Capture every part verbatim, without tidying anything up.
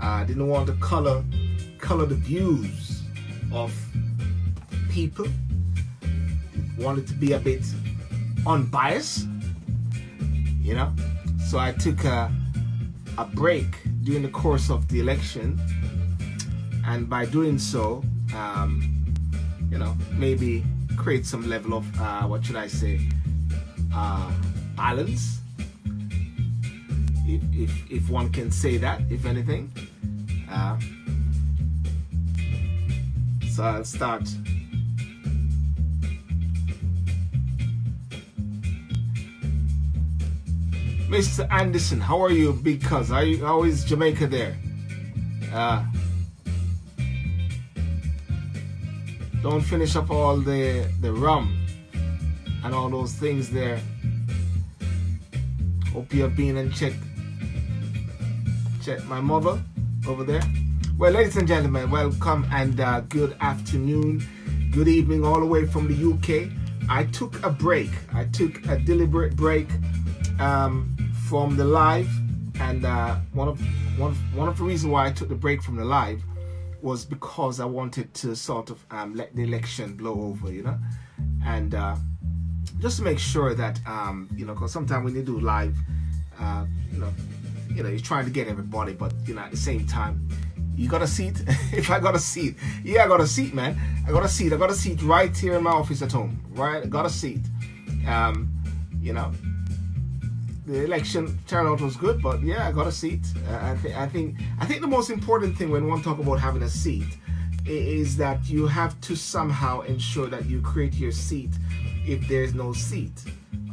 I didn't want to color color the views of people. Wanted to be a bit unbiased, you know. So I took a, a break during the course of the election, and by doing so, um, you know, maybe create some level of uh, what should I say, uh, balance, if, if if one can say that, if anything. Uh, so I'll start. Mister Anderson, how are you? Because are you, how is Jamaica there? Uh, don't finish up all the the rum and all those things there. Hope you have been and checked checked my mother over there. Well, ladies and gentlemen, welcome and uh, good afternoon, good evening, all the way from the U K. I took a break. I took a deliberate break um from the live, and uh one of one of, one of the reasons why I took the break from the live was because I wanted to sort of um let the election blow over, you know, and uh just to make sure that um you know, because sometimes when you do live, uh you know you know you're trying to get everybody, but you know at the same time you got a seat. If I got a seat, yeah, I got a seat, man. I got a seat. I got a seat right here in my office at home, right? I got a seat. um you know The election turnout was good, but yeah, I got a seat. Uh, I, th I think I think the most important thing when one talk about having a seat is that you have to somehow ensure that you create your seat if there's no seat.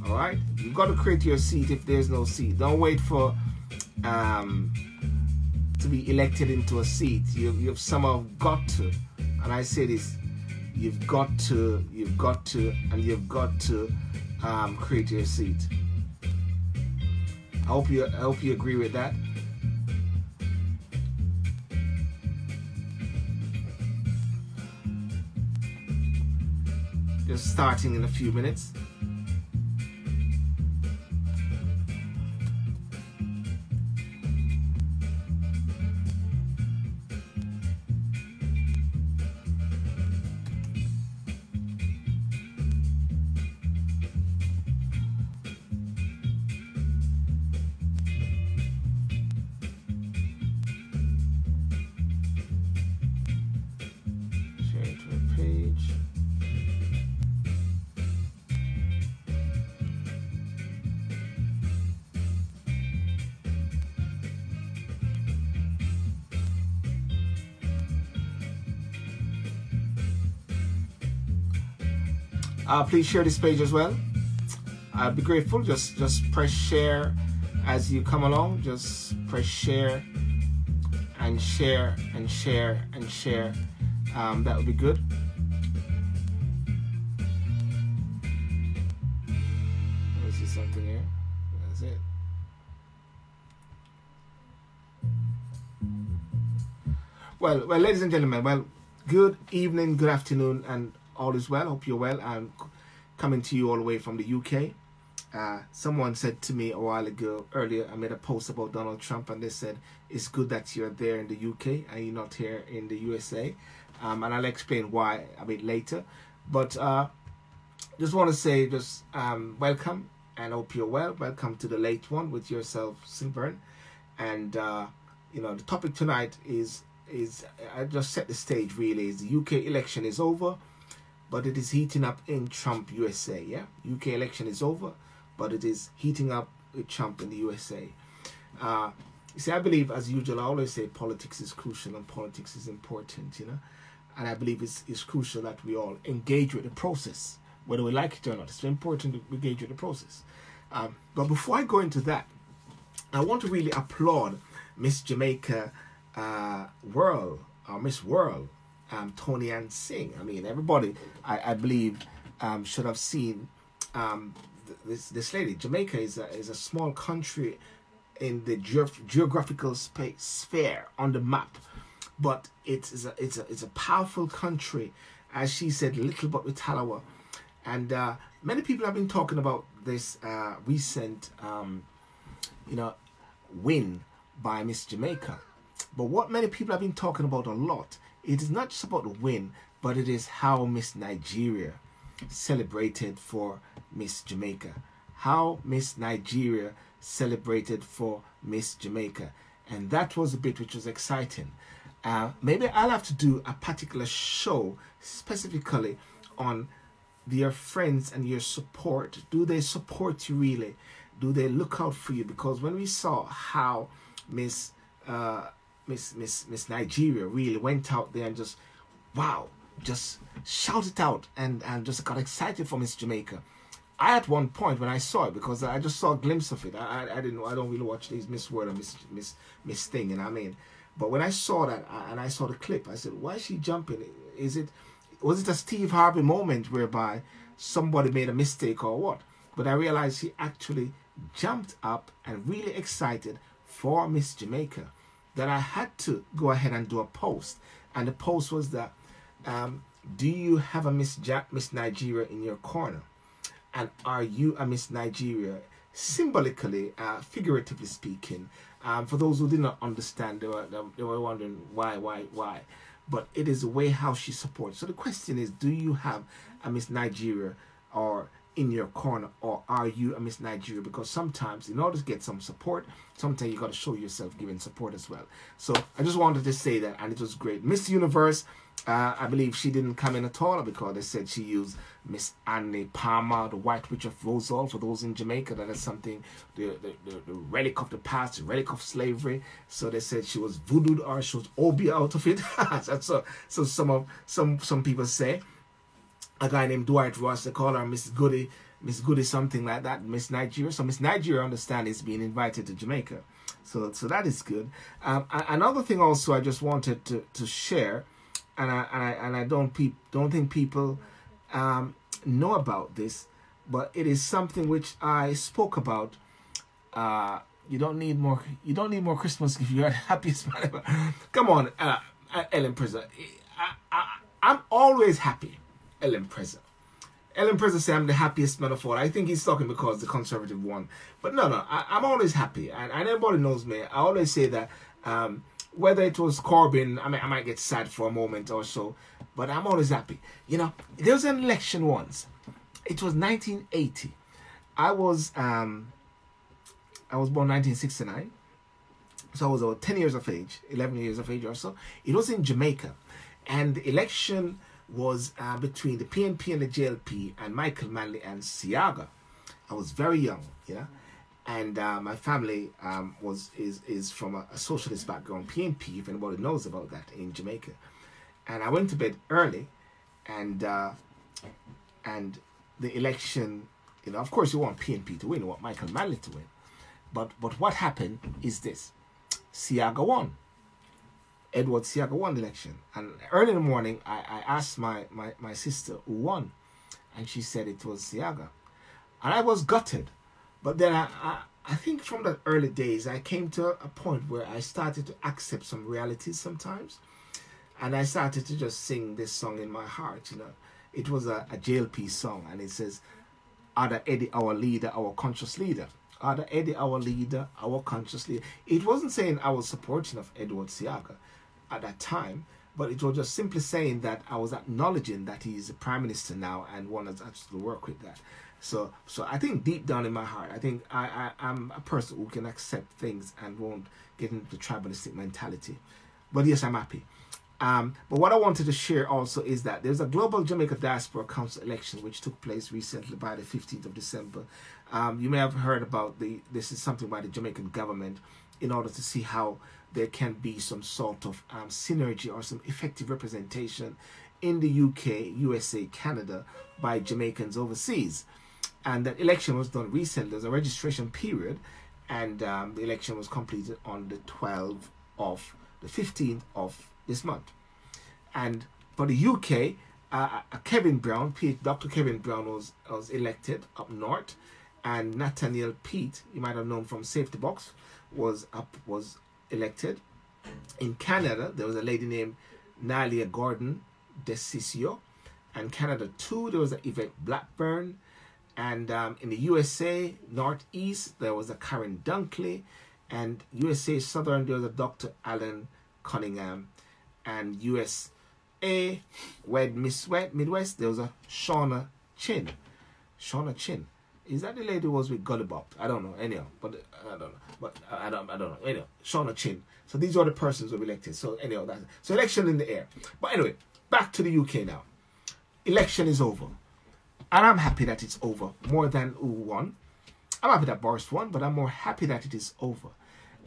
All right, you've got to create your seat if there's no seat. Don't wait for um, to be elected into a seat. You, you've somehow got to, and I say this: you've got to, you've got to, and you've got to um, create your seat. I hope you, I hope you agree with that. Just starting in a few minutes. Uh, please share this page as well. I'd be grateful. Just just press share as you come along. Just press share and share and share and share. Um, that would be good. Let me see something here. That's it. Well, well, ladies and gentlemen. Well, good evening, good afternoon, and all is well. Hope you're well. I'm coming to you all the way from the U K. Uh, someone said to me a while ago, earlier, I made a post about Donald Trump, and they said, it's good that you're there in the U K and you're not here in the U S A. Um, and I'll explain why a bit later. But uh, just want to say just um, welcome and hope you're well. Welcome to the late one with yourself, Silburn. And, uh, you know, the topic tonight is, is I just set the stage really, is the U K election is over, but it is heating up in Trump U S A. Yeah, U K election is over, but it is heating up with Trump in the U S A. Uh, you see, I believe, as usual, I always say politics is crucial and politics is important, you know. And I believe it's, it's crucial that we all engage with the process, whether we like it or not. It's very important to engage with the process. Um, but before I go into that, I want to really applaud Miss Jamaica uh, World, or Miss World, Um, Toni-Ann Singh. I mean, everybody, I, I believe, um, should have seen um, th this this lady. Jamaica is a, is a small country in the geof geographical space sphere on the map, but it is a, it's a it's a powerful country, as she said, little but with Talawa, and uh, many people have been talking about this uh, recent, um, you know, win by Miss Jamaica. But what many people have been talking about a lot, it is not just about the win, but it is how Miss Nigeria celebrated for Miss Jamaica. How Miss Nigeria celebrated for Miss Jamaica. And that was a bit which was exciting. Uh, maybe I'll have to do a particular show specifically on your friends and your support. Do they support you really? Do they look out for you? Because when we saw how Miss uh, Miss Miss Miss Nigeria really went out there and just wow, just shouted out and and just got excited for Miss Jamaica. I at one point when I saw it, because I just saw a glimpse of it. I I, I didn't I don't really watch these Miss World and Miss Miss Miss Thing, and I mean, but when I saw that and I saw the clip, I said, why is she jumping? Is it was it a Steve Harvey moment whereby somebody made a mistake or what? But I realized she actually jumped up and really excited for Miss Jamaica that I had to go ahead and do a post. And the post was that, um, do you have a Miss, ja Miss Nigeria in your corner? And are you a Miss Nigeria? Symbolically, uh, figuratively speaking, um, for those who did not understand, they were, they were wondering why, why, why. But it is the way how she supports. So the question is, do you have a Miss Nigeria or in your corner, or are you a Miss Nigeria? Because sometimes in order to get some support, sometimes you got to show yourself giving support as well. So I just wanted to say that, and it was great. Miss Universe, uh, I believe she didn't come in at all because they said she used Miss Annie Palmer, the White Witch of Rosal. For those in Jamaica, that is something, the, the, the, the relic of the past, the relic of slavery. So they said she was voodooed or she was Obi out of it. so so some, of, some, some people say. A guy named Dwight Ross, they call her Miss Goody, Miss Goody something like that, Miss Nigeria. So Miss Nigeria, I understand, is being invited to Jamaica. So so that is good. Um, another thing also I just wanted to, to share, and I and I, and I don't pe don't think people um, know about this, but it is something which I spoke about. Uh, you don't need more. You don't need more Christmas if you're the happiest man ever. Come on, uh, Ellen Prezza. I, I I'm always happy. Ellen Prezza. Ellen Prezza said, I'm the happiest man of all. I think he's talking because the conservative one. But no, no, I, I'm always happy. And, and everybody knows me. I always say that um, whether it was Corbyn, I, mean, I might get sad for a moment or so, but I'm always happy. You know, there was an election once. It was nineteen eighty. I was, um, I was born nineteen sixty-nine. So I was about ten years of age, eleven years of age or so. It was in Jamaica. And the election was uh, between the P N P and the J L P and Michael Manley and Seaga. I was very young, yeah, and uh, my family um, was is is from a, a socialist background, P N P, if anybody knows about that in Jamaica. And I went to bed early, and uh, and the election, you know, of course you want P N P to win, you want Michael Manley to win, but but what happened is this: Seaga won. Edward Seaga won the election. And early in the morning, I, I asked my, my, my sister who won. And she said it was Seaga. And I was gutted. But then I, I, I think from the early days, I came to a point where I started to accept some realities sometimes. And I started to just sing this song in my heart. You know, it was a, a J L P song. And it says, Ada Eddie, our leader, our conscious leader. Ada Eddie, our leader, our conscious leader. It wasn't saying I was supporting of Edward Seaga at that time, but it was just simply saying that I was acknowledging that he is the prime minister now and one has actually worked with that. So, so I think deep down in my heart, I think I, I I'm a person who can accept things and won't get into the tribalistic mentality. But yes, I'm happy. Um, but what I wanted to share also is that there's a global Jamaica Diaspora Council election which took place recently by the fifteenth of December. Um, you may have heard about the. This is something by the Jamaican government in order to see how there can be some sort of um, synergy or some effective representation in the U K, U S A, Canada by Jamaicans overseas. And that election was done recently. There's a registration period, and um, the election was completed on the twelfth of the fifteenth of this month. And for the U K, uh, Kevin Brown, Doctor Kevin Brown was, was elected up north, and Nathaniel Peet, you might have known from Safety Box, was up was elected. In Canada, there was a lady named Nalia Gordon de Ciccio, and Canada too, there was a Yvette Blackburn, and um, in the U S A Northeast, there was a Karen Dunkley, and U S A Southern, there was a Doctor Alan Cunningham, and U S A Miss Midwest, there was a Shauna Chin. Shauna Chin. Is that the lady who was with Gullibop? I don't know. Anyhow, but I don't know. But I don't. I don't know. Anyhow, Shauna Chin. So these are the persons who were elected. So anyhow, that's so election in the air. But anyway, back to the U K now. Election is over, and I'm happy that it's over more than who won. I'm happy that Boris won, but I'm more happy that it is over.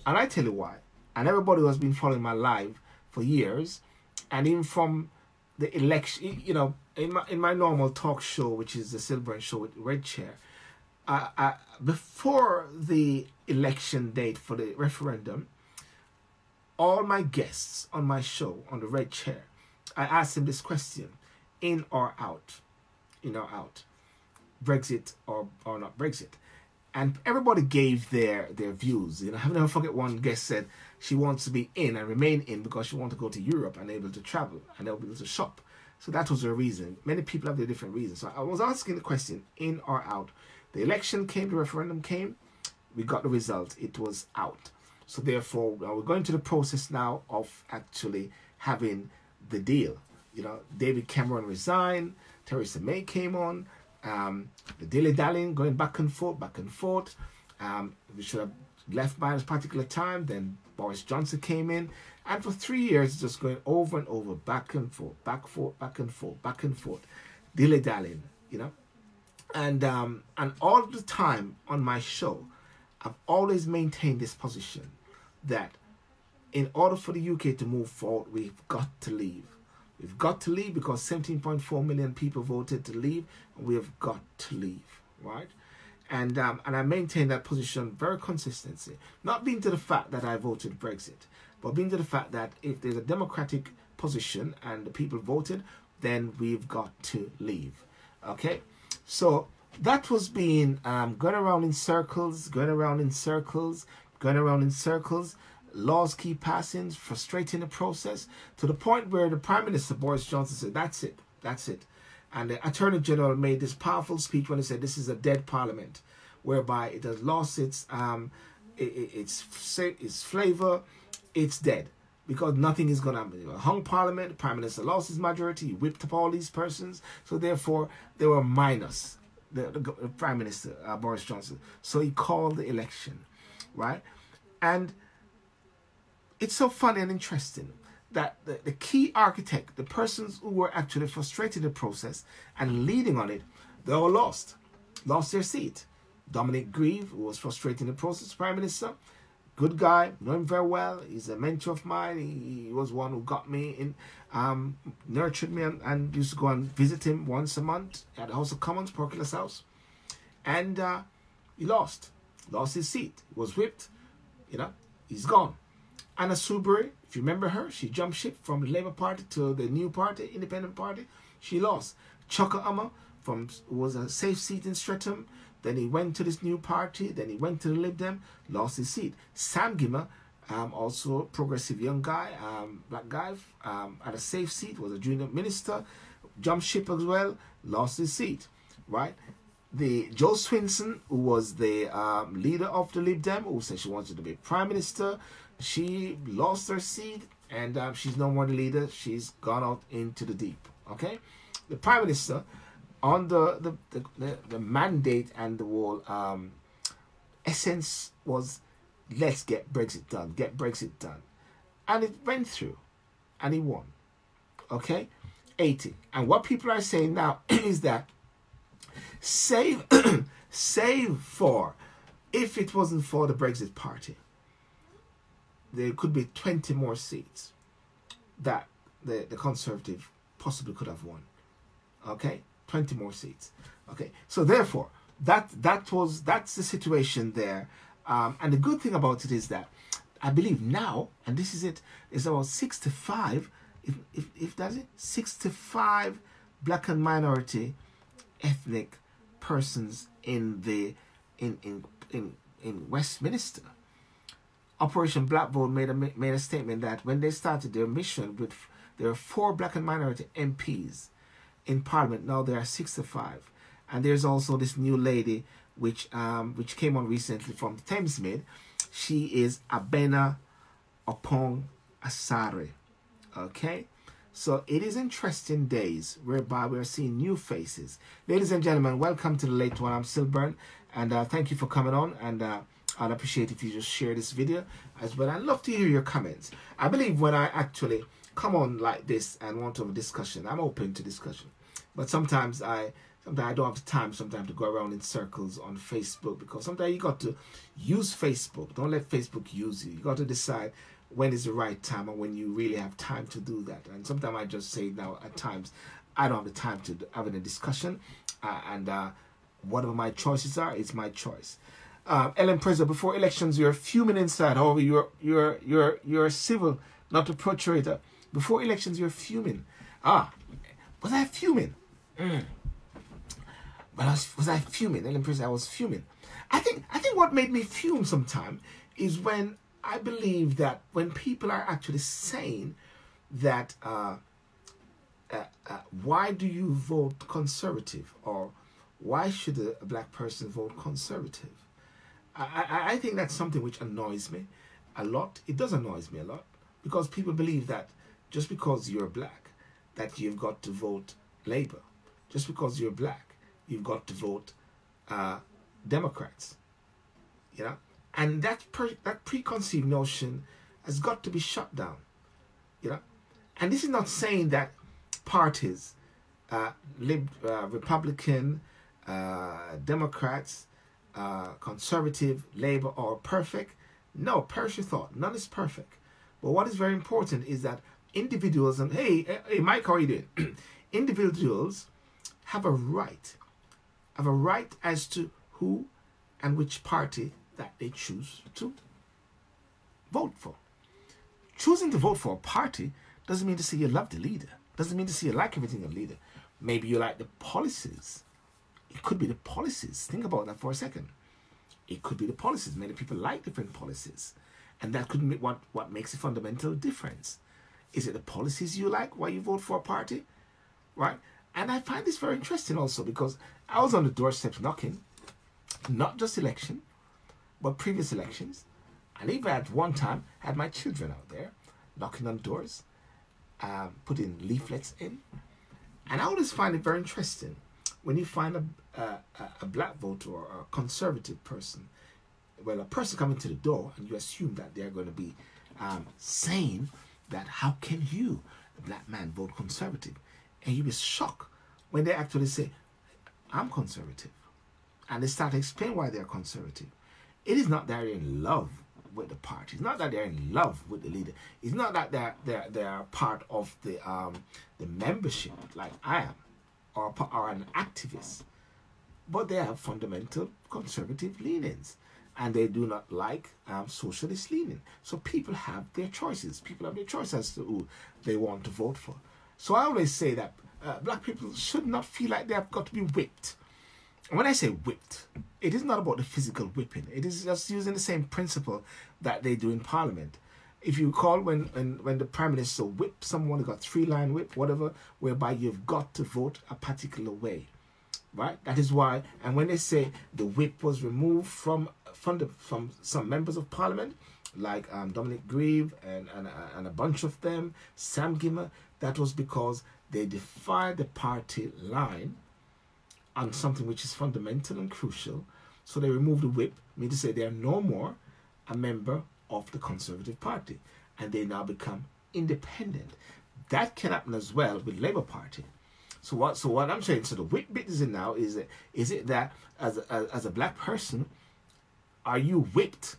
And I tell you why. And everybody who has been following my live for years, and even from the election, you know, in my in my normal talk show, which is the Silburn show with Red Chair. Uh, uh, before the election date for the referendum, all my guests on my show, on the Red Chair, I asked them this question, in or out, in or out, Brexit or, or not Brexit. And everybody gave their, their views. You know, I've never forget one guest said she wants to be in and remain in because she wants to go to Europe and able to travel and able to shop. So that was her reason. Many people have their different reasons. So I was asking the question, in or out. The election came, the referendum came, we got the result, it was out. So therefore, we're going to the process now of actually having the deal. You know, David Cameron resigned, Theresa May came on, um, the dilly-dallying, going back and forth, back and forth. Um, we should have left by this particular time, then Boris Johnson came in. And for three years, just going over and over, back and forth, back, forth, back and forth, back and forth, dilly-dallying, you know. And um, and all the time on my show, I've always maintained this position that in order for the U K to move forward, we've got to leave. We've got to leave because seventeen point four million people voted to leave. And we have got to leave, right? And um, and I maintain that position very consistently. Not being to the fact that I voted Brexit, but being to the fact that if there's a democratic position and the people voted, then we've got to leave, okay? So that was being um, going around in circles, going around in circles, going around in circles. Laws keep passing, frustrating the process to the point where the Prime Minister, Boris Johnson, said, that's it, that's it. And the Attorney General made this powerful speech when he said this is a dead parliament, whereby it has lost its, um, it, it, its, its flavor, it's dead. Because nothing is going to happen. A hung parliament, the Prime Minister lost his majority, he whipped up all these persons. So therefore, they were minus the, the, the Prime Minister, uh, Boris Johnson. So he called the election, right? And it's so funny and interesting that the, the key architect, the persons who were actually frustrated the process and leading on it, they all lost, lost their seat. Dominic Grieve, who was frustrating the process, Prime Minister, good guy, know him very well. He's a mentor of mine. He, he was one who got me in, um, nurtured me, and, and used to go and visit him once a month at the House of Commons, Porkula's house. And uh, he lost, lost his seat. He was whipped, you know. He's gone. Anna Soubry, if you remember her, she jumped ship from the Labour Party to the New Party, Independent Party. She lost. Chuka Umunna from was a safe seat in Streatham. Then he went to this new party. Then he went to the Lib Dem, lost his seat. Sam Gyimah, um, also progressive young guy, um, black guy, um, at a safe seat, was a junior minister, jumped ship as well, lost his seat, right? The Jo Swinson, who was the um, leader of the Lib Dem, who said she wanted to be prime minister, she lost her seat, and um, she's no more the leader. She's gone out into the deep. Okay, the prime minister, on the the, the the mandate and the whole um, essence was, let's get Brexit done, get Brexit done. And it went through, and he won, okay, eighty. And what people are saying now is that, save, save for, if it wasn't for the Brexit party, there could be twenty more seats that the, the Conservative possibly could have won, okay? twenty more seats, okay? So therefore, that that was that's the situation there. Um, and the good thing about it is that I believe now, and this is it, is about sixty-five, if, if, if that's it, sixty-five black and minority ethnic persons in the in in in, in Westminster. Operation Blackboard made a made a statement that when they started their mission, with there were four black and minority M Ps. In Parliament now, there are sixty-five, and there's also this new lady which um which came on recently from Thamesmead. She is Abena Opong Asare. Okay, so it is interesting days whereby we're seeing new faces. Ladies and gentlemen, welcome to The Late One. I'm Silburn, and uh, thank you for coming on, and uh, I'd appreciate if you just share this video as well. I'd love to hear your comments. I believe when I actually come on like this and want to have a discussion, I'm open to discussion, but sometimes I sometimes I don't have the time sometimes to go around in circles on Facebook, because sometimes you got to use Facebook. Don't let Facebook use you. You got to decide when is the right time and when you really have time to do that. And sometimes I just say now at times I don't have the time to having a discussion, uh, and uh, whatever my choices are, it's my choice. Uh, Ellen Prezza, before elections you're fuming inside. However, you're you're you're you're civil, not a pro-traitor. Before elections you're fuming. Ah, was I fuming? Mm. But I was, was I fuming? Ellen Prezza, I was fuming. I think I think what made me fume sometime is when I believe that when people are actually saying that uh, uh, uh, why do you vote Conservative, or why should a, a black person vote Conservative? I, I, I think that's something which annoys me a lot. It does annoy me a lot, because people believe that just because you're black that you've got to vote Labour. Just because you're black you've got to vote uh, Democrats. You know? And that pre that preconceived notion has got to be shut down, you know. And this is not saying that parties, uh, Lib uh, Republican, uh, Democrats, uh, Conservative, Labour are perfect. No, perish your thought. None is perfect. But what is very important is that individuals, and hey, hey, Mike, how are you doing? Individuals have a right, have a right as to who and which party that they choose to vote for. Choosing to vote for a party doesn't mean to say you love the leader. Doesn't mean to say you like everything in the leader. Maybe you like the policies. It could be the policies. Think about that for a second. It could be the policies. Many people like different policies. And that could be what, what makes a fundamental difference. Is it the policies you like why you vote for a party? Right? And I find this very interesting also, because I was on the doorstep knocking, not just election, but previous elections, and even at one time had my children out there knocking on doors, um, putting leaflets in. And I always find it very interesting when you find a, a, a black voter or a Conservative person, well, a person coming to the door, and you assume that they're going to be um, saying that how can you, a black man, vote Conservative? And you'd be shocked when they actually say, I'm Conservative. And they start to explain why they're Conservative. It is not that they're in love with the party. It's not that they're in love with the leader. It's not that they're, they're, they're part of the, um, the membership like I am, or are an activist. But they have fundamental Conservative leanings, and they do not like um, socialist leaning. So people have their choices. People have their choices as to who they want to vote for. So I always say that uh, black people should not feel like they have got to be whipped. When I say whipped, it is not about the physical whipping. It is just using the same principle that they do in Parliament. If you recall, when, when, when the Prime Minister whipped someone, got three-line whip, whatever, whereby you've got to vote a particular way, right? That is why, and when they say the whip was removed from from, the, from some members of Parliament, like um, Dominic Grieve and, and, and a bunch of them, Sam Gyimah, that was because they defied the party line on something which is fundamental and crucial. So they removed the whip, meaning to say they are no more a member of the Conservative Party, and they now become independent. That can happen as well with Labour Party. So what? So what I'm saying, so the whip bit is it now? Is it? Is it that as a, as a black person, are you whipped,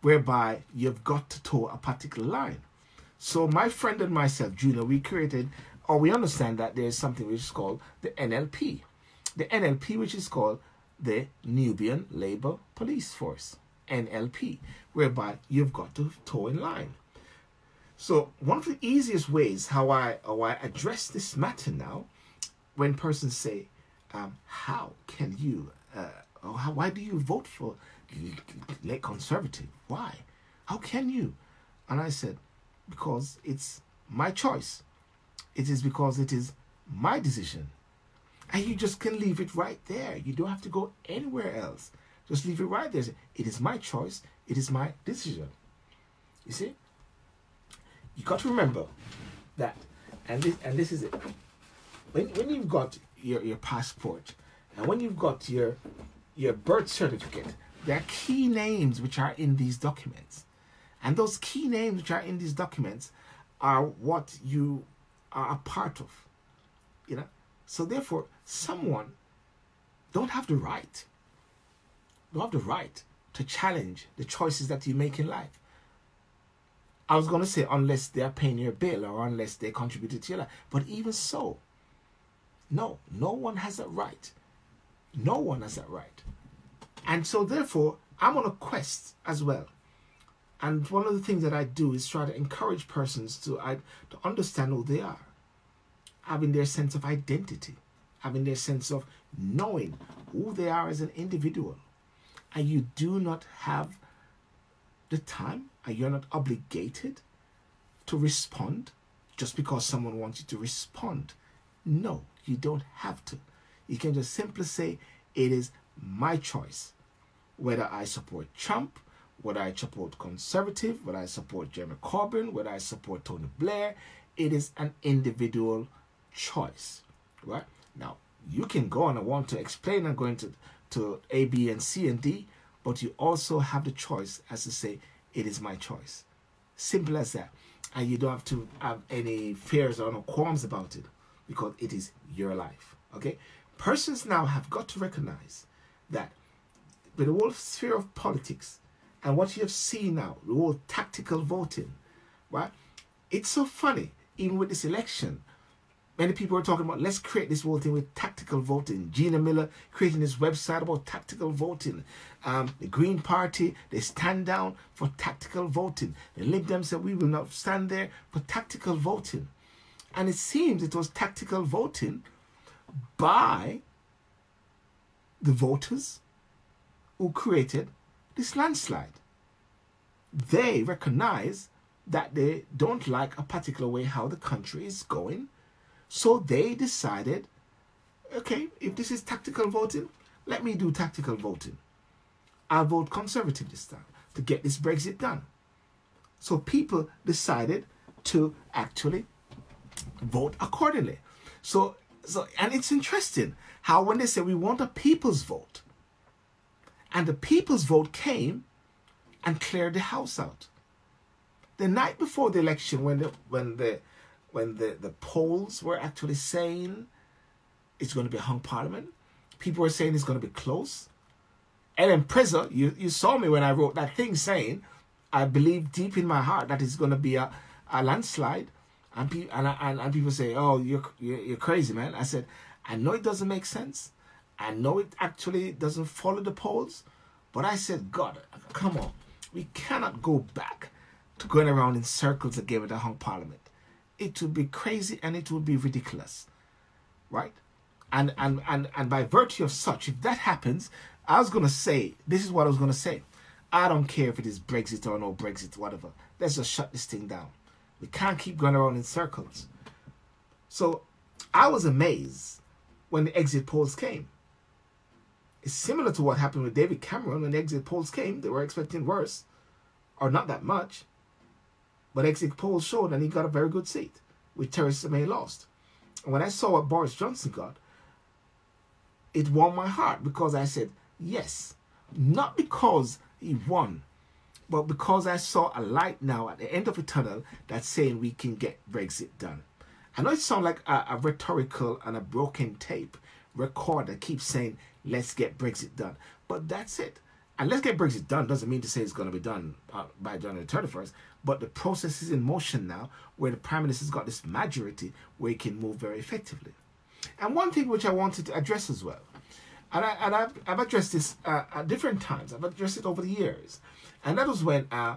whereby you've got to toe a particular line? So my friend and myself, Junior, we created, or we understand that there is something which is called the N L P. The N L P, which is called the Nubian Labour Police Force, N L P, whereby you've got to toe in line. So one of the easiest ways how I, how I address this matter now, when persons say, um, how can you, uh, oh, how, why do you vote for late Conservative? Why? How can you? And I said, because it's my choice. It is because it is my decision. And you just can leave it right there. You don't have to go anywhere else. Just leave it right there. It is my choice. It is my decision. You see? you got to remember that, and this and this is it. When when you've got your your passport and when you've got your your birth certificate, there are key names which are in these documents, and those key names which are in these documents are what you are a part of, you know. So therefore, someone don't have the right, don't have the right to challenge the choices that you make in life. I was going to say unless they're paying your bill or unless they contributed to your life. But even so, no, no one has that right. No one has that right. And so therefore, I'm on a quest as well. And one of the things that I do is try to encourage persons to, I, to understand who they are, having their sense of identity, having their sense of knowing who they are as an individual. And you do not have the time, and you're not obligated to respond just because someone wants you to respond. No, you don't have to. You can just simply say, it is my choice whether I support Trump, whether I support Conservative, whether I support Jeremy Corbyn, whether I support Tony Blair. It is an individual choice, right? Now, you can go and I want to explain I'm going to, to A, B, and C, and D, but you also have the choice as to say, it is my choice. Simple as that. And you don't have to have any fears or no qualms about it because it is your life, okay? Persons now have got to recognize that with the whole sphere of politics and what you have seen now, the whole tactical voting, right? It's so funny, even with this election, many people are talking about, let's create this whole thing with tactical voting. Gina Miller creating this website about tactical voting. Um, the Green Party, they stand down for tactical voting. The Lib Dems said, we will not stand there for tactical voting. And it seems it was tactical voting by the voters who created this landslide. They recognize that they don't like a particular way how the country is going. So they decided, okay, if this is tactical voting, let me do tactical voting. I'll vote Conservative this time to get this Brexit done. So people decided to actually vote accordingly. So, so and it's interesting how when they say we want a people's vote, and the people's vote came and cleared the house out. The night before the election, when the when the when the, the polls were actually saying it's going to be a hung parliament, people were saying it's going to be close. Ellen Prezza, you, you saw me when I wrote that thing saying, I believe deep in my heart that it's going to be a, a landslide. And, pe and, I, and, and people say, oh, you're, you're, you're crazy, man. I said, I know it doesn't make sense. I know it actually doesn't follow the polls. But I said, God, come on. We cannot go back to going around in circles again with a hung parliament. It would be crazy and it would be ridiculous, right? And, and, and, and by virtue of such, if that happens, I was going to say, this is what I was going to say. I don't care if it is Brexit or no Brexit, whatever. Let's just shut this thing down. We can't keep going around in circles. So I was amazed when the exit polls came. It's similar to what happened with David Cameron. When the exit polls came, they were expecting worse, or not that much. But exit polls showed and he got a very good seat, which Theresa May lost. And when I saw what Boris Johnson got, it warmed my heart because I said, yes, not because he won, but because I saw a light now at the end of the tunnel that's saying we can get Brexit done. I know it sounds like a, a rhetorical and a broken tape recorder keeps saying, let's get Brexit done. But that's it. And let's get Brexit done doesn't mean to say it's going to be done uh, by January thirty-first, but the process is in motion now where the Prime Minister's got this majority where he can move very effectively. And one thing which I wanted to address as well, and, I, and I've, I've addressed this uh, at different times, I've addressed it over the years, and that was when, uh,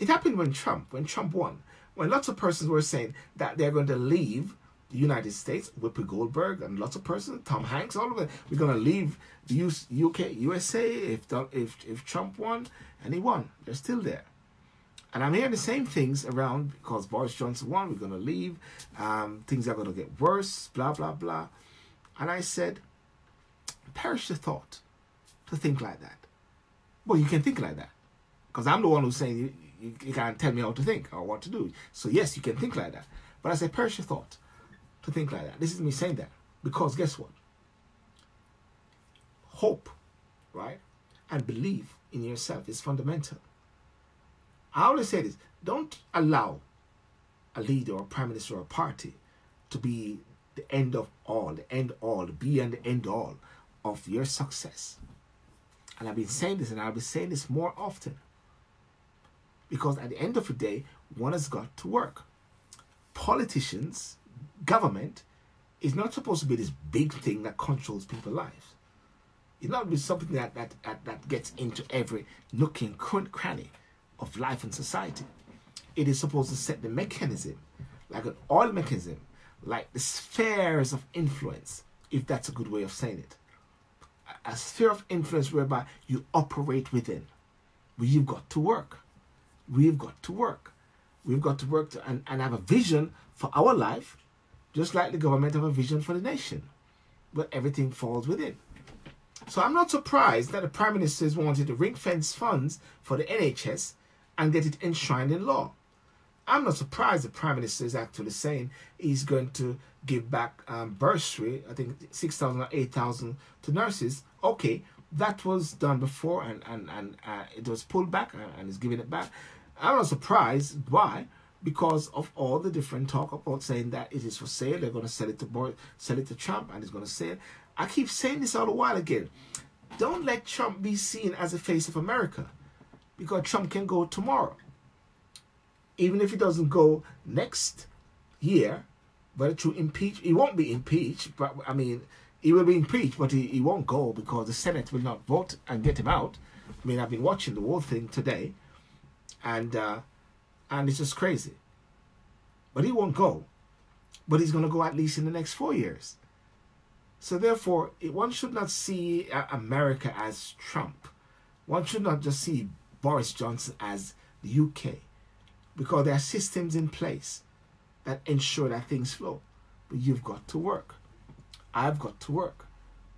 it happened when Trump, when Trump won, when lots of persons were saying that they're going to leave the United States, Whoopi Goldberg, and lots of persons, Tom Hanks, all of them. We're going to leave the U K, U S A, if, if, if Trump won, and he won. They're still there. And I'm hearing the same things around, because Boris Johnson won, we're going to leave, um, things are going to get worse, blah, blah, blah. And I said, perish the thought to think like that. Well, you can think like that, because I'm the one who's saying you, you can't tell me how to think or what to do. So yes, you can think like that. But as a Persia thought to think like that. This is me saying that. Because guess what? Hope, right? And belief in yourself is fundamental. I always say this. Don't allow a leader or a prime minister or a party to be the end of all, the end all, the be and the end all of your success. And I've been saying this, and I'll be saying this more often. Because at the end of the day, one has got to work. Politicians, government, is not supposed to be this big thing that controls people's lives. It's not something that, that, that, that gets into every nook and cranny of life and society. It is supposed to set the mechanism, like an oil mechanism, like the spheres of influence, if that's a good way of saying it. A sphere of influence whereby you operate within. We've got to work. We've got to work. We've got to work to, and, and have a vision for our life, just like the government have a vision for the nation, where everything falls within. So I'm not surprised that the Prime Minister is wanting to ring-fence funds for the N H S and get it enshrined in law. I'm not surprised the Prime Minister is actually saying he's going to give back um, bursary, I think six thousand or eight thousand to nurses. Okay, that was done before and, and, and uh, it was pulled back and, and is giving it back. I'm not surprised. Why? Because of all the different talk about saying that it is for sale, they're going to sell it to Boris, sell it to Trump, and it's going to sell. I keep saying this all the while again. Don't let Trump be seen as the face of America, because Trump can go tomorrow. Even if he doesn't go next year, whether to impeach, he won't be impeached, but I mean, he will be impeached, but he, he won't go because the Senate will not vote and get him out. I mean, I've been watching the whole thing today, and uh, and it's just crazy. But he won't go. But he's going to go at least in the next four years. So therefore, it, one should not see uh, America as Trump. One should not just see Boris Johnson as the U K. Because there are systems in place that ensure that things flow. But you've got to work. I've got to work.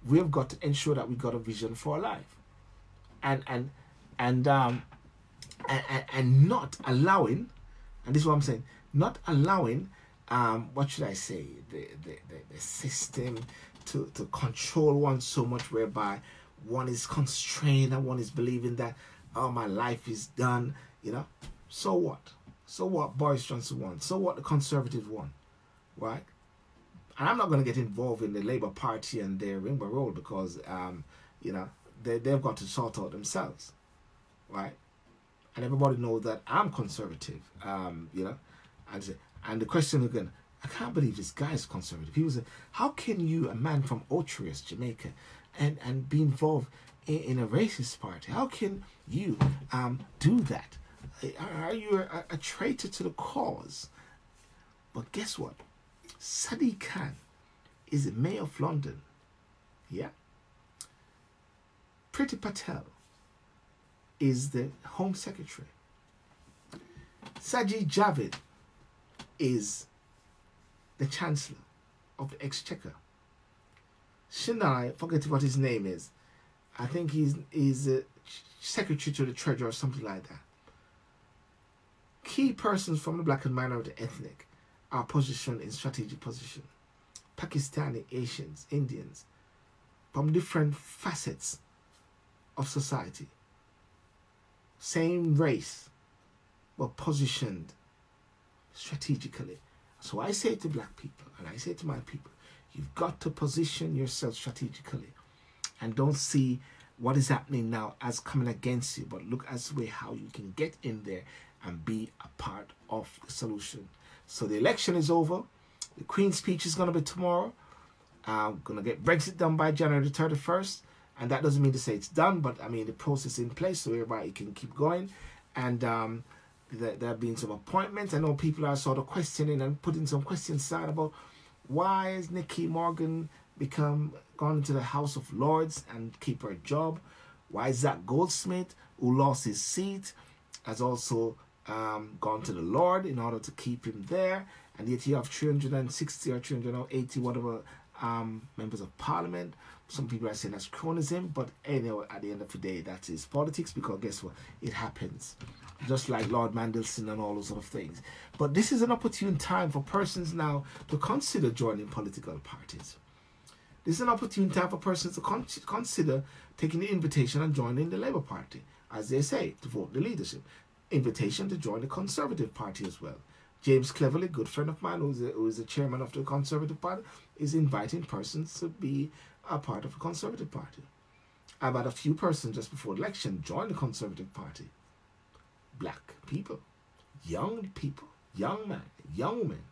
We've got to ensure that we've got a vision for our life. And, and, and, um, and, and, and not allowing, and this is what I'm saying, not allowing, um, what should I say, the, the, the, the system to, to control one so much whereby one is constrained and one is believing that, oh, my life is done, you know. So what? So what Boris Johnson won? So what the Conservatives won? Right? And I'm not going to get involved in the Labour Party and their Rainbow Road because, um, you know, they, they've got to sort out themselves. Right? And everybody knows that I'm Conservative. Um, you know? And, and the question again, I can't believe this guy's Conservative. He was a, how can you, a man from Otteries, Jamaica, and, and be involved in, in a racist party? How can you um, do that? Are you a, a traitor to the cause? But guess what? Sadiq Khan is the mayor of London. Yeah. Priti Patel is the Home Secretary. Sajid Javid is the Chancellor of the Exchequer. Shinai, forget what his name is. I think he's, he's a Secretary to the Treasury or something like that. Key persons from the black and minority ethnic are positioned in strategic position. Pakistani, Asians, Indians, from different facets of society. Same race, but positioned strategically. So I say to black people, and I say to my people, you've got to position yourself strategically. And don't see what is happening now as coming against you, but look as way how you can get in there and be a part of the solution. So the election is over. The Queen's speech is going to be tomorrow. I'm uh, going to get Brexit done by January the thirty-first. And that doesn't mean to say it's done, but I mean the process is in place so everybody can keep going. And um, there, there have been some appointments. I know people are sort of questioning and putting some questions aside about why has Nikki Morgan become gone into the House of Lords and keep her job? Why is Zach Goldsmith, who lost his seat, has also Um, gone to the Lord in order to keep him there, and yet you have three hundred sixty or three hundred eighty, whatever um, members of parliament. Some people are saying that's cronyism, but anyway, at the end of the day, that is politics, because guess what? It happens. Just like Lord Mandelson and all those sort of things. But this is an opportune time for persons now to consider joining political parties. This is an opportune time for persons to con consider taking the invitation and joining the Labour Party, as they say, to vote the leadership. Invitation to join the Conservative Party as well. James Cleverly, good friend of mine, who is, a, who is the chairman of the Conservative Party, is inviting persons to be a part of the Conservative Party. About a few persons just before the election joined the Conservative Party. Black people, young people, young men, young men,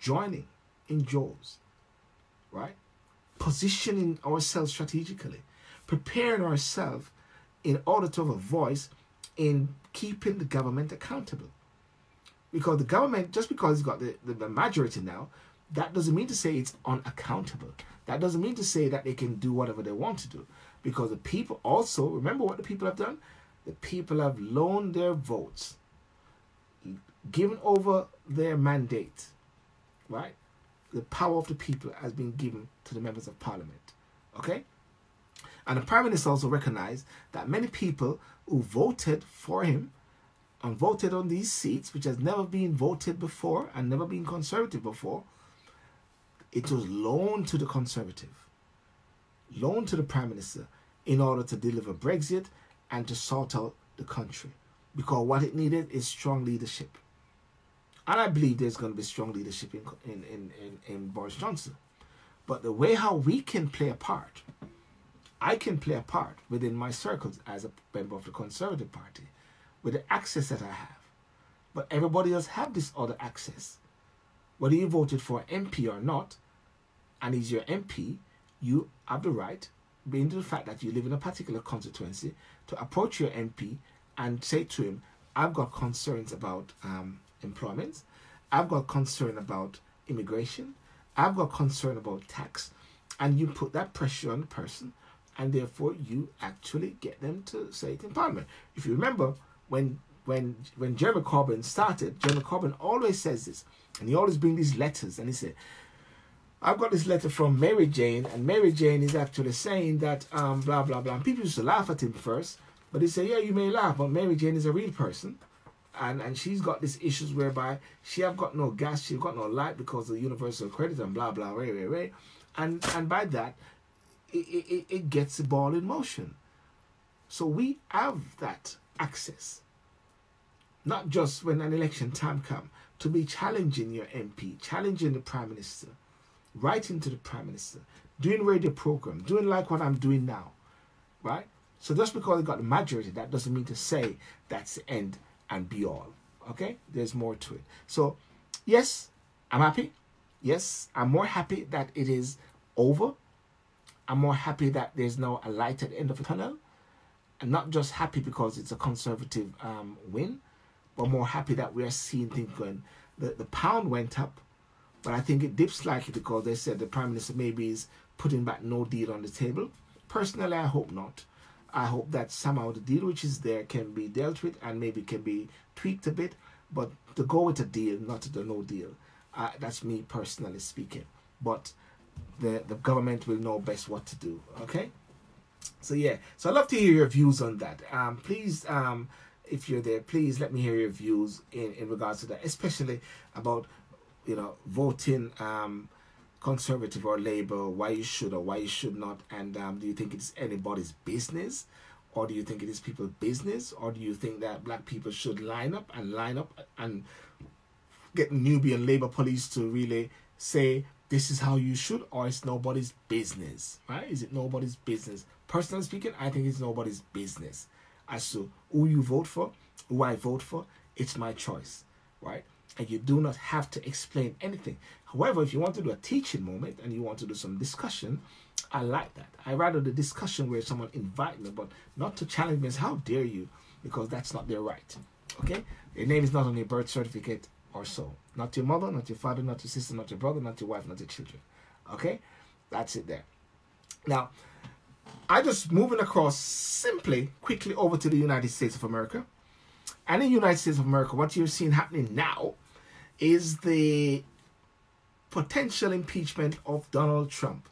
joining in Jaws, right? Positioning ourselves strategically, preparing ourselves in order to have a voice in keeping the government accountable. Because the government, just because it's got the, the majority now, that doesn't mean to say it's unaccountable. That doesn't mean to say that they can do whatever they want to do. Because the people also, remember what the people have done? The people have loaned their votes, given over their mandate, right? The power of the people has been given to the members of parliament, okay? And the Prime Minister also recognized that many people who voted for him and voted on these seats, which has never been voted before and never been Conservative before, it was loaned to the Conservative, loaned to the Prime Minister in order to deliver Brexit and to sort out the country. Because what it needed is strong leadership. And I believe there's going to be strong leadership in, in, in, in, in Boris Johnson. But the way how we can play a part, I can play a part within my circles as a member of the Conservative Party, with the access that I have. But everybody else have this other access. Whether you voted for M P or not, and he's your M P, you have the right, being to the fact that you live in a particular constituency, to approach your M P and say to him, I've got concerns about um, employment, I've got concern about immigration, I've got concern about tax, and you put that pressure on the person, and therefore you actually get them to say it in Parliament. If you remember, when when when Jeremy Corbyn started, Jeremy Corbyn always says this, and he always brings these letters, and he said, I've got this letter from Mary Jane, and Mary Jane is actually saying that um, blah, blah, blah. And people used to laugh at him first, but they say, yeah, you may laugh, but Mary Jane is a real person. And, and she's got these issues whereby she have got no gas, she's got no light because of the universal credit and blah, blah, right, right, right. And, and by that, it, it, it gets the ball in motion. So we have that access, not just when an election time comes, to be challenging your M P, challenging the Prime Minister, writing to the Prime Minister, doing radio program, doing like what I'm doing now, right? So just because it got the majority, that doesn't mean to say that's the end and be all, okay? There's more to it. So, yes, I'm happy. Yes, I'm more happy that it is over. I'm more happy that there's now a light at the end of the tunnel. I'm not just happy because it's a Conservative um, win, but more happy that we are seeing things going. The, the pound went up, but I think it dipped slightly because they said the Prime Minister maybe is putting back no deal on the table. Personally, I hope not. I hope that somehow the deal which is there can be dealt with and maybe can be tweaked a bit, but to go with a deal, not to the no deal. Uh, that's me personally speaking. But the, the government will know best what to do, okay? So, yeah. So, I'd love to hear your views on that. Um, please... Um, if you're there, please let me hear your views in, in regards to that, especially about, you know, voting um, Conservative or Labour, why you should or why you should not, and um, do you think it's anybody's business, or do you think it is people's business, or do you think that black people should line up and line up and get Nubian Labour police to really say this is how you should, or it's nobody's business, right? Is it nobody's business? Personally speaking, I think it's nobody's business. As to who you vote for, who I vote for, it's my choice, right? And you do not have to explain anything. However, if you want to do a teaching moment and you want to do some discussion, I like that. I rather the discussion where someone invite me, but not to challenge me as how dare you, because that's not their right, okay? Your name is not on your birth certificate or so. Not your mother, not your father, not your sister, not your brother, not your wife, not your children, okay? That's it there. Now, I'm just moving across simply, quickly over to the United States of America. And in the United States of America, what you're seeing happening now is the potential impeachment of Donald Trump.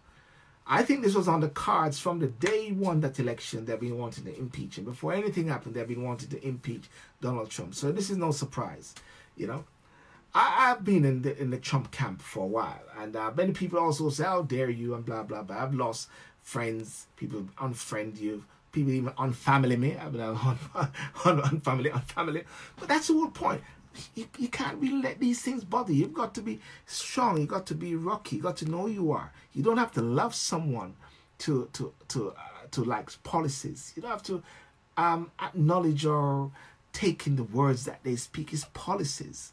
I think this was on the cards from the day one that election. They've been wanting to impeach him. Before anything happened, they've been wanting to impeach Donald Trump. So this is no surprise, you know. I, I've been in the, in the Trump camp for a while. And uh, many people also say, how dare you, and blah, blah, blah. I've lost friends. People unfriend you. People even unfamily me. I've been unfamily, unfamily. But that's the whole point. You, you can't really let these things bother you. You've got to be strong. You've got to be rocky. You've got to know who you are. You don't have to love someone to to to uh, to like policies. You don't have to um, acknowledge or take in the words that they speak. It's policies.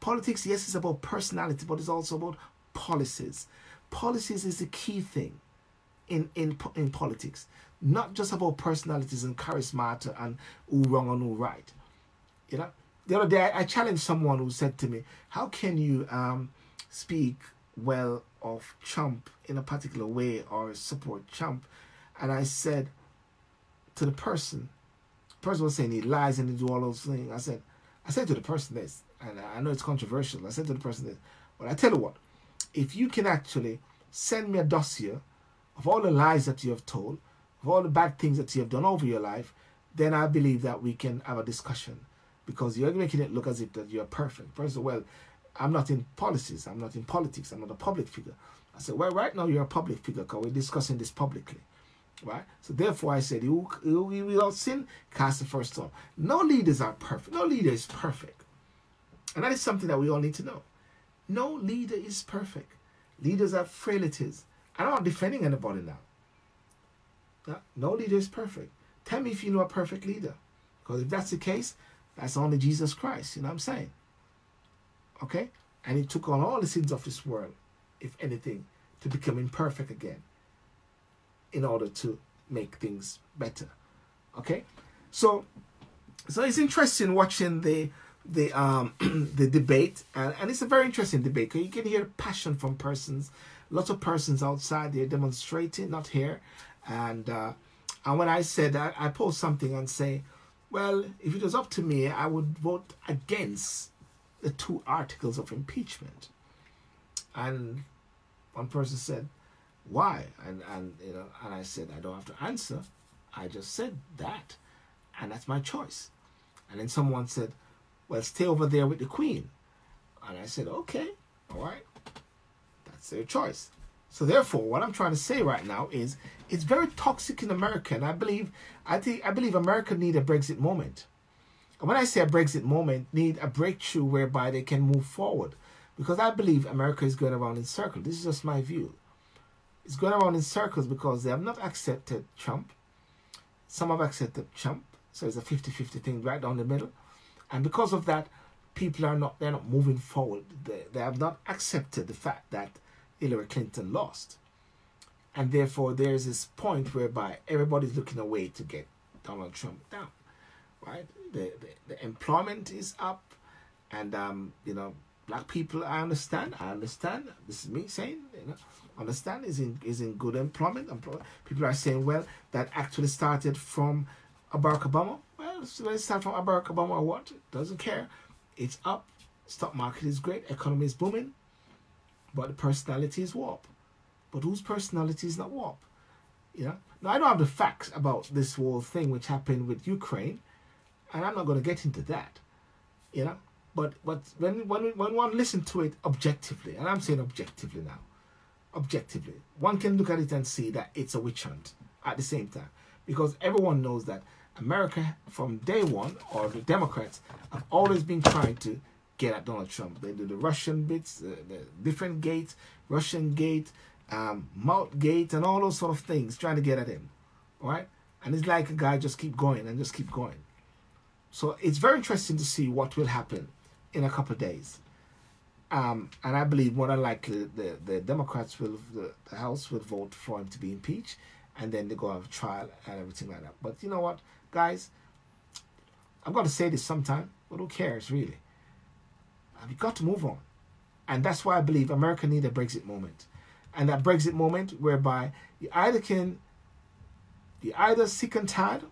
Politics, yes, it's about personality, but it's also about policies. Policies is the key thing in in in politics. Not just about personalities and charisma and who wrong and who right. You know. The other day, I challenged someone who said to me, how can you um, speak well of Trump in a particular way or support Trump? And I said to the person, the person was saying he lies and he do all those things. I said, I said to the person this, and I know it's controversial. I said to the person this, well, I tell you what, if you can actually send me a dossier of all the lies that you have told, of all the bad things that you have done over your life, then I believe that we can have a discussion. Because you're making it look as if that you're perfect. First of all, well, I'm not in policies. I'm not in politics. I'm not a public figure. I said, well, right now you're a public figure because we're discussing this publicly, right? So therefore, I said, who without sin cast the first stone. No leaders are perfect. No leader is perfect, and that is something that we all need to know. No leader is perfect. Leaders have frailties. I'm not defending anybody now. No leader is perfect. Tell me if you know a perfect leader, because if that's the case, that's only Jesus Christ, you know what I'm saying? Okay? And he took on all the sins of this world, if anything, to become imperfect again in order to make things better. Okay? So so it's interesting watching the the um the debate, and, and it's a very interesting debate because you can hear passion from persons, lots of persons outside, they're demonstrating, not here. And uh and when I said I, I post something and say, well, if it was up to me, I would vote against the two articles of impeachment. And one person said, why? And and you know, and I said, I don't have to answer. I just said that, and that's my choice. And then someone said, well, stay over there with the Queen. And I said, okay, all right, that's their choice. So therefore, what I'm trying to say right now is it's very toxic in America, and I believe I think I believe America need a Brexit moment. And when I say a Brexit moment, need a breakthrough whereby they can move forward, because I believe America is going around in circles. This is just my view. It's going around in circles because they have not accepted Trump. Some have accepted Trump, so it's a fifty fifty thing right down the middle, and because of that, people are not they're not moving forward. They they have not accepted the fact that Hillary Clinton lost, and therefore there's this point whereby everybody's looking a way to get Donald Trump down, right? The, the, the employment is up, and um, you know, black people. I understand. I understand. This is me saying, you know, understand is in is in good employment. Employment. People are saying, well, that actually started from Barack Obama. Well, so let's start from Barack Obama or what? Doesn't care. It's up. Stock market is great. Economy is booming. But the personality is warped. But whose personality is not warped? You know? Now, I don't have the facts about this whole thing which happened with Ukraine, and I'm not going to get into that. You know? But, but when, when, when one listens to it objectively, and I'm saying objectively now, objectively, one can look at it and see that it's a witch hunt at the same time. Because everyone knows that America, from day one, or the Democrats, have always been trying to get at Donald Trump. They do the Russian bits, uh, the different gates, Russian gate, um, mouth gate, and all those sort of things, trying to get at him, all right? And it's like a guy just keep going and just keep going. So it's very interesting to see what will happen in a couple of days. Um, and I believe more than likely the, the Democrats will, the, the House will vote for him to be impeached, and then they go have a trial and everything like that. But you know what, guys? I'm going to say this sometime, but who cares, really? We've got to move on. And that's why I believe America needs a Brexit moment. And that Brexit moment whereby you either can, you're either sick and tired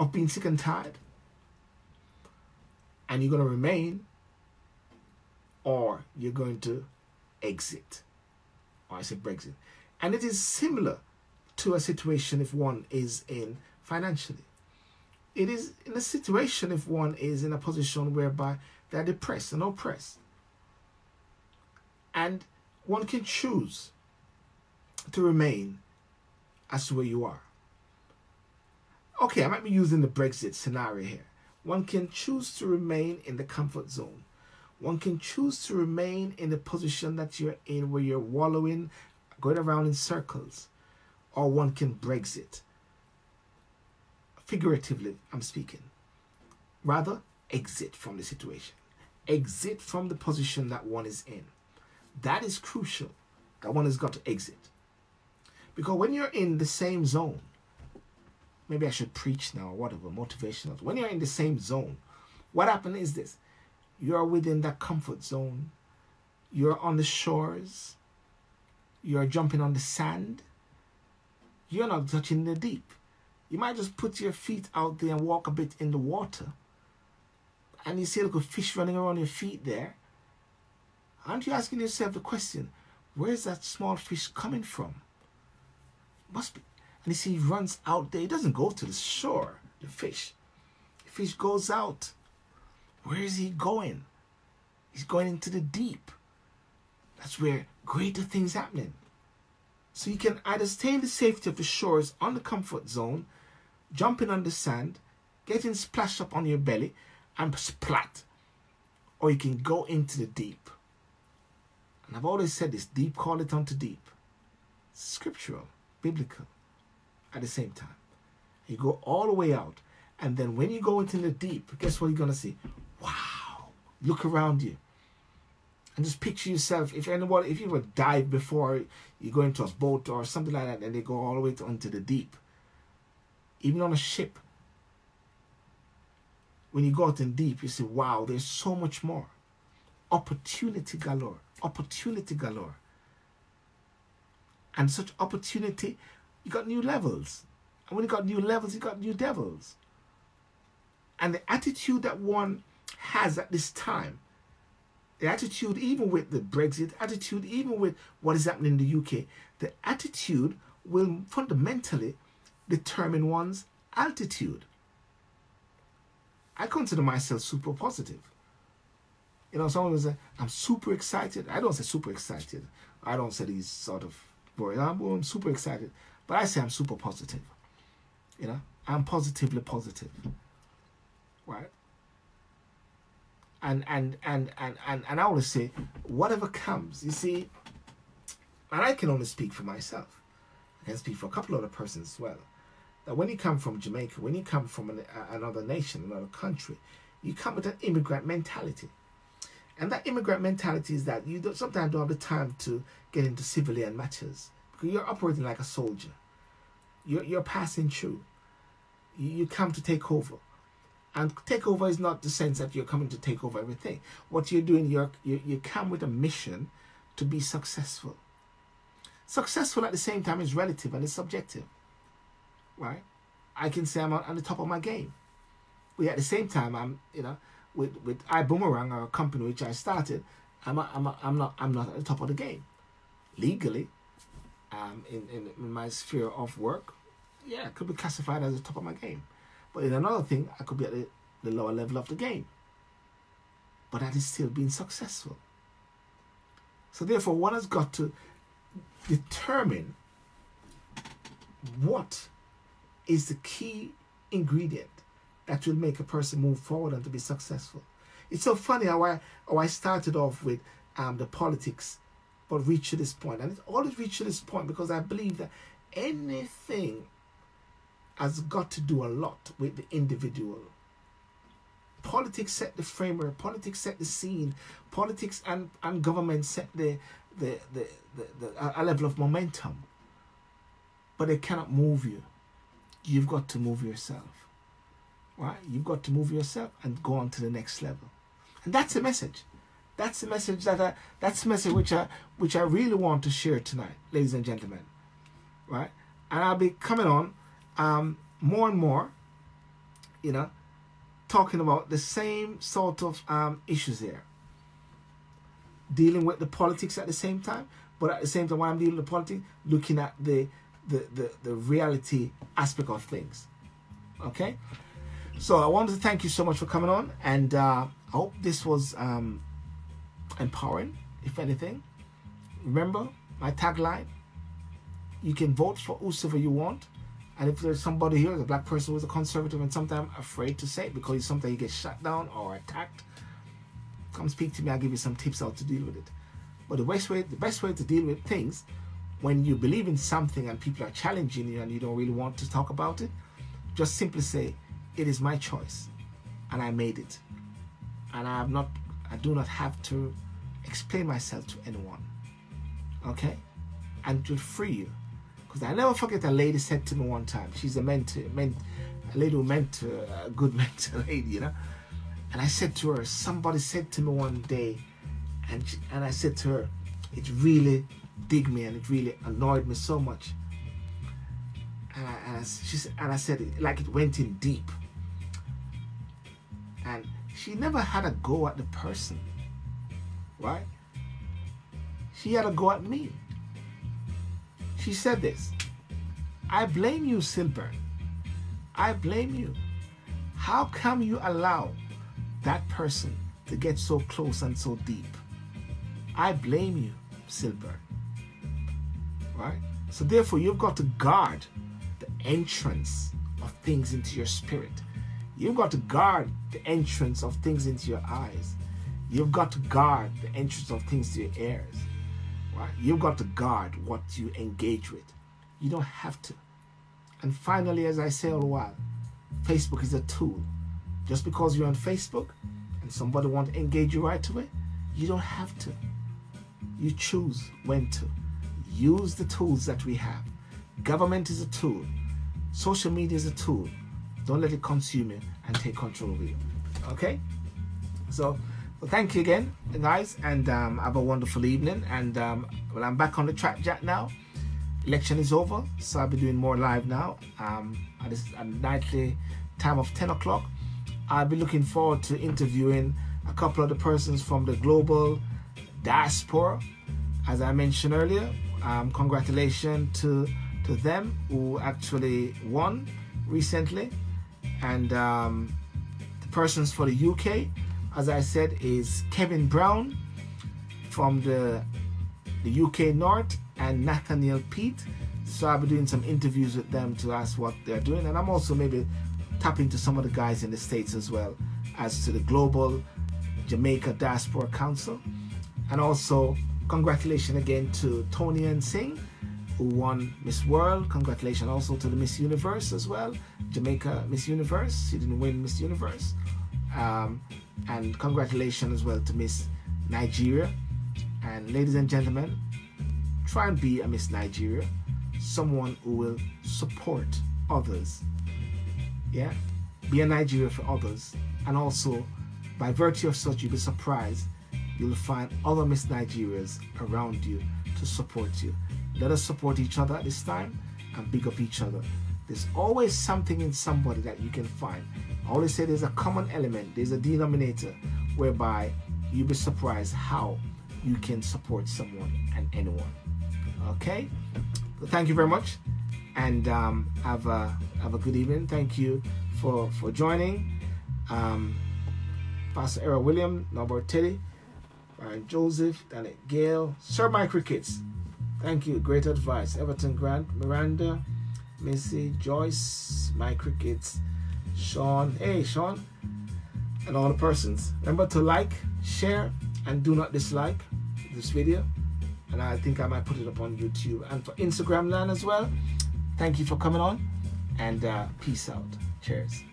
of being sick and tired, and you're going to remain, or you're going to exit. Or I say Brexit. And it is similar to a situation if one is in financially. It is in a situation if one is in a position whereby they're depressed and oppressed. And one can choose to remain as to where you are. Okay, I might be using the Brexit scenario here. One can choose to remain in the comfort zone. One can choose to remain in the position that you're in, where you're wallowing, going around in circles. Or one can Brexit. Figuratively, I'm speaking. Rather, exit from the situation. Exit from the position that one is in. That is crucial, that one has got to exit. Because when you're in the same zone, maybe I should preach now or whatever, motivational. When you're in the same zone, what happens is this. You're within that comfort zone. You're on the shores. You're jumping on the sand. You're not touching the deep. You might just put your feet out there and walk a bit in the water. And you see a little fish running around your feet there. Aren't you asking yourself the question, where is that small fish coming from? Must be. And you see he runs out there. He doesn't go to the shore, the fish. The fish goes out. Where is he going? He's going into the deep. That's where greater things happening. So you can either stay in the safety of the shores on the comfort zone, jumping on the sand, getting splashed up on your belly and splat. Or you can go into the deep. And I've always said this, deep call it unto deep. It's scriptural, biblical at the same time. You go all the way out. And then when you go into the deep, guess what you're going to see? Wow. Look around you. And just picture yourself. If anyone, if you were dive before you go into a boat or something like that, and they go all the way to, onto the deep. Even on a ship. When you go out in deep, you say, wow, there's so much more. Opportunity galore. Opportunity galore. And such opportunity, you got new levels. And when you got new levels, you got new devils. And the attitude that one has at this time, the attitude even with the Brexit, attitude even with what is happening in the U K, the attitude will fundamentally determine one's altitude. I consider myself super positive. You know, someone will say, I'm super excited. I don't say super excited. I don't say these sort of words. I'm, I'm super excited. But I say I'm super positive. You know, I'm positively positive. Right? And and and and and, and I always say, whatever comes, you see, and I can only speak for myself. I can speak for a couple of other persons as well. That when you come from Jamaica, when you come from an, another nation, another country, you come with an immigrant mentality. And that immigrant mentality is that you don't, sometimes don't have the time to get into civilian matters. Because you're operating like a soldier. You're, you're passing through. You, you come to take over. And take over is not the sense that you're coming to take over everything. What you're doing, you're, you, you come with a mission to be successful. Successful at the same time is relative and it's subjective. Right? I can say I'm on, on the top of my game. But at the same time, I'm, you know, With with iBoomerang, or a company which I started, I'm a, I'm a, I'm not I'm not at the top of the game, legally, um in, in in my sphere of work, yeah, I could be classified as the top of my game, but in another thing, I could be at the, the lower level of the game. But that is still being successful. So therefore, one has got to determine what is the key ingredient that will make a person move forward and to be successful. It's so funny how I, how I started off with um, the politics, but reached to this point. And it's always reached to this point because I believe that anything has got to do a lot with the individual. Politics set the framework, politics set the scene, politics and, and government set the, the, the, the, the, a level of momentum. But they cannot move you. You've got to move yourself. Right? You've got to move yourself and go on to the next level. And that's a message. That's a message that I, that's a message which I which I really want to share tonight, ladies and gentlemen. Right? And I'll be coming on um, more and more, you know, talking about the same sort of um, issues here. dealing with the politics at the same time, but at the same time, when I'm dealing with the politics, looking at the the, the, the reality aspect of things. Okay? So I wanted to thank you so much for coming on, and uh, I hope this was um, empowering, if anything. Remember my tagline: you can vote for whosoever you want, and if there's somebody here, the black person who's a conservative and sometimes afraid to say it because sometimes you get shut down or attacked, come speak to me. I'll give you some tips how to deal with it. But the best way, the best way to deal with things when you believe in something and people are challenging you and you don't really want to talk about it, just simply say, it is my choice and I made it, and I have not, I do not have to explain myself to anyone. Okay? And to free you. Because I never forget a lady said to me one time, she's a mentor, men, a lady who mentor, a good mentor lady, you know. And I said to her, somebody said to me one day, and, she, and I said to her, it really digged me and it really annoyed me so much. And I, and I, she, and I said it like it went in deep. And she never had a go at the person, right? She had a go at me. She said this: I blame you, Silburn. I blame you. How come you allow that person to get so close and so deep? I blame you, Silburn. Right? So therefore, you've got to guard the entrance of things into your spirit. You've got to guard the entrance of things into your eyes. You've got to guard the entrance of things to your ears. Right? You've got to guard what you engage with. You don't have to. And finally, as I say all the while, Facebook is a tool. Just because you're on Facebook and somebody wants to engage you right away, you don't have to. You choose when to. Use the tools that we have. Government is a tool. Social media is a tool. Don't let it consume you and take control of you. Okay? So... Well, thank you again, guys, and um, have a wonderful evening. And um, well, I'm back on the track jack now. Election is over, so I'll be doing more live now um, at this at nightly time of ten o'clock. I'll be looking forward to interviewing a couple of the persons from the global diaspora. As I mentioned earlier, um, congratulations to, to them who actually won recently. And um, the persons for the U K, as I said, is Kevin Brown from the, the U K North and Nathaniel Peet. So I'll be doing some interviews with them to ask what they're doing. And I'm also maybe tapping to some of the guys in the States as well, as to the Global Jamaica Diaspora Council. And also, congratulations again to Toni-Ann Singh, who won Miss World. Congratulations also to the Miss Universe as well, Jamaica Miss Universe. She didn't win Miss Universe. Um, and congratulations as well to Miss Nigeria. And ladies and gentlemen, try and be a Miss Nigeria, someone who will support others. Yeah, be a Nigeria for others. And also, by virtue of such, you'll be surprised, you'll find other Miss Nigerias around you to support you. Let us support each other at this time and big up each other. There's always something in somebody that you can find. I always say there's a common element, there's a denominator, whereby you'll be surprised how you can support someone and anyone. Okay? So thank you very much, and um, have a have a good evening. Thank you for for joining. Um, Pastor Errol William, Norbert Teddy, Brian Joseph, Danette Gale, Sir Mike Ricketts. Thank you, great advice. Everton Grant, Miranda, Missy, Joyce, my crickets, Sean, hey Sean, and all the persons. Remember to like, share, and do not dislike this video. And I think I might put it up on YouTube and for Instagram land as well. Thank you for coming on, and uh, peace out. Cheers.